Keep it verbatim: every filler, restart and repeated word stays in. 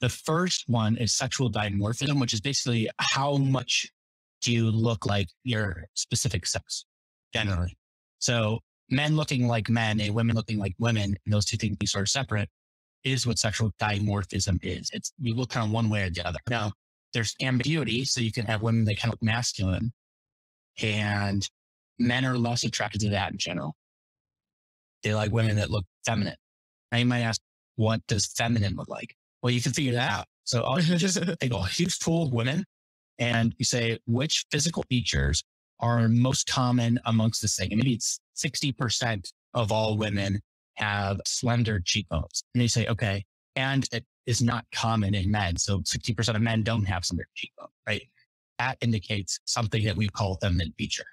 The first one is sexual dimorphism, which is basically how much do you look like your specific sex generally. So men looking like men and women looking like women, and those two things are separate, is what sexual dimorphism is. It's, you look kind of one way or the other. Now there's ambiguity. So you can have women that kind of look masculine and men are less attracted to that in general. They like women that look feminine. Now you might ask, what does feminine look like? Well, you can figure that out. So I'll just take a huge pool of women and you say, which physical features are most common amongst this thing? And maybe it's sixty percent of all women have slender cheekbones. And you say, okay, and it is not common in men. So sixty percent of men don't have slender cheekbone, right? That indicates something that we call feminine feature.